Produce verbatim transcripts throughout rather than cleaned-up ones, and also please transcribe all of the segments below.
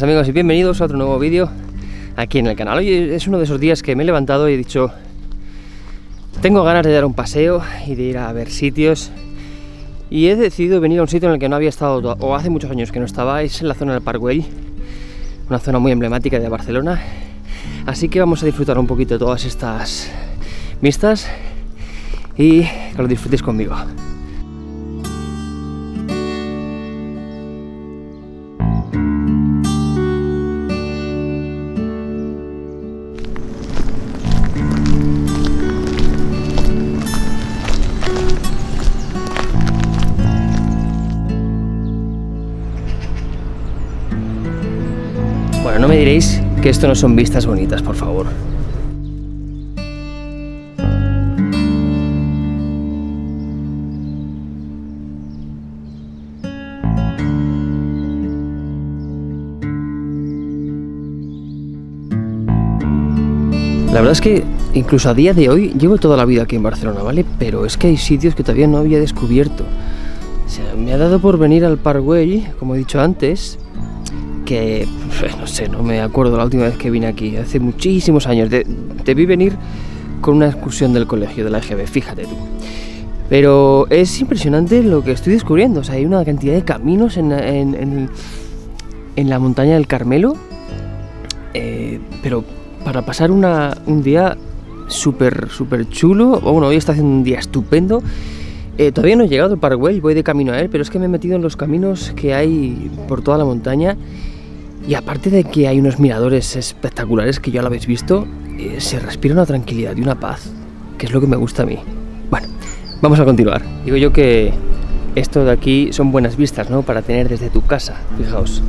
Buenas amigos y bienvenidos a otro nuevo vídeo aquí en el canal. Hoy es uno de esos días que me he levantado y he dicho, tengo ganas de dar un paseo y de ir a ver sitios, y he decidido venir a un sitio en el que no había estado, o hace muchos años que no estaba. Es en la zona del Park Güell, una zona muy emblemática de Barcelona, así que vamos a disfrutar un poquito de todas estas vistas y que lo disfrutéis conmigo. Bueno, no me diréis que esto no son vistas bonitas, por favor. La verdad es que incluso a día de hoy llevo toda la vida aquí en Barcelona, ¿vale? Pero es que hay sitios que todavía no había descubierto. O sea, me ha dado por venir al Park Güell, como he dicho antes, que pues, no sé, no me acuerdo la última vez que vine aquí, hace muchísimos años. De, debí venir con una excursión del colegio, de la E G B, fíjate tú. Pero es impresionante lo que estoy descubriendo. O sea, hay una cantidad de caminos en, en, en, en la montaña del Carmelo, eh, pero para pasar una, un día súper, súper chulo. Bueno, hoy está haciendo un día estupendo. Eh, todavía no he llegado al Park Güell, voy de camino a él, pero es que me he metido en los caminos que hay por toda la montaña. Y aparte de que hay unos miradores espectaculares que ya lo habéis visto, eh, se respira una tranquilidad y una paz, que es lo que me gusta a mí. Bueno, vamos a continuar. Digo yo que esto de aquí son buenas vistas, ¿no? Para tener desde tu casa, fijaos.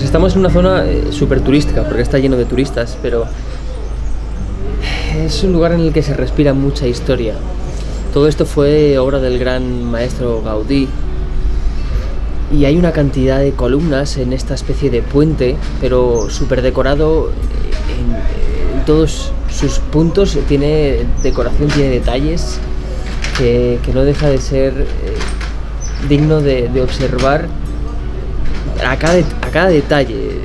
Estamos en una zona eh, súper turística, porque está lleno de turistas, pero es un lugar en el que se respira mucha historia. Todo esto fue obra del gran maestro Gaudí, y hay una cantidad de columnas en esta especie de puente, pero súper decorado. En, en todos sus puntos tiene decoración, tiene detalles que, que no deja de ser eh, digno de, de observar. A cada, a cada detalle,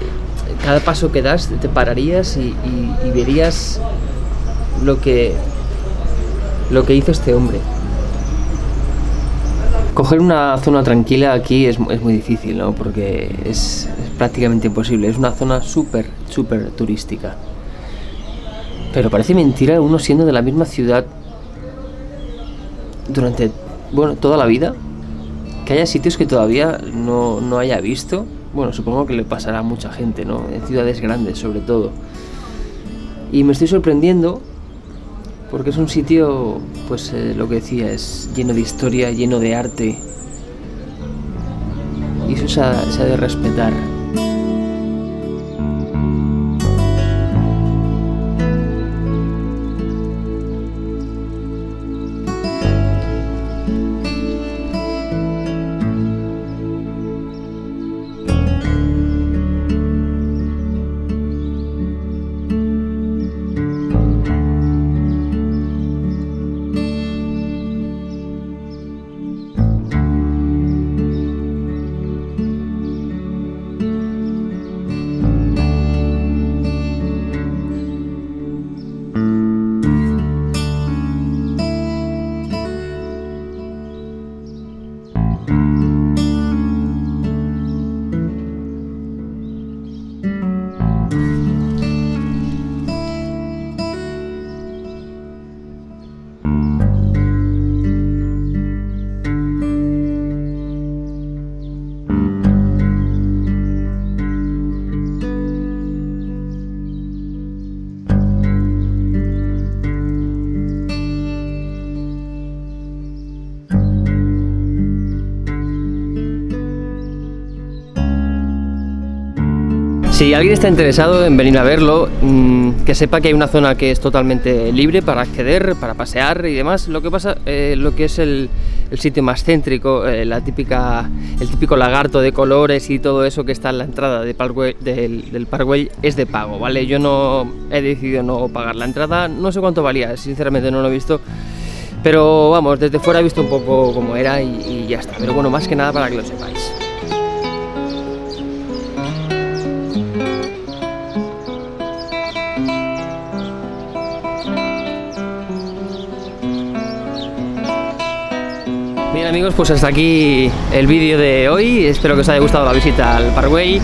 cada paso que das, te pararías y, y, y verías lo que, lo que hizo este hombre. Coger una zona tranquila aquí es, es muy difícil, ¿no? Porque es, es prácticamente imposible. Es una zona súper, súper turística. Pero parece mentira uno siendo de la misma ciudad durante, bueno, toda la vida, que haya sitios que todavía no, no haya visto. Bueno, supongo que le pasará a mucha gente, ¿no? En ciudades grandes, sobre todo. Y me estoy sorprendiendo porque es un sitio, pues eh, lo que decía, es lleno de historia, lleno de arte. Y eso se ha, se ha de respetar. Si alguien está interesado en venir a verlo, que sepa que hay una zona que es totalmente libre para acceder, para pasear y demás. Lo que pasa, eh, lo que es el, el sitio más céntrico, eh, la típica, el típico lagarto de colores y todo eso que está en la entrada de Park Güell, del, del Park Güell, es de pago, ¿vale? Yo no he decidido no pagar la entrada, no sé cuánto valía, sinceramente no lo he visto. Pero vamos, desde fuera he visto un poco cómo era y, y ya está. Pero bueno, más que nada para que lo sepáis. Bien amigos, pues hasta aquí el vídeo de hoy. Espero que os haya gustado la visita al Park Güell.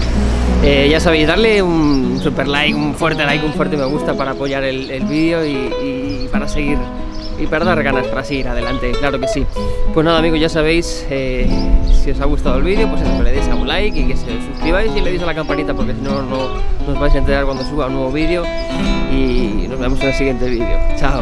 Eh, ya sabéis, darle un super like, un fuerte like, un fuerte me gusta para apoyar el, el vídeo y, y para seguir... y para dar ganas para seguir adelante, claro que sí. Pues nada amigos, ya sabéis, eh, si os ha gustado el vídeo, pues eso, le deis a un like y que se suscribáis y le deis a la campanita, porque si no, no, no os vais a enterar cuando suba un nuevo vídeo. Y nos vemos en el siguiente vídeo. Chao.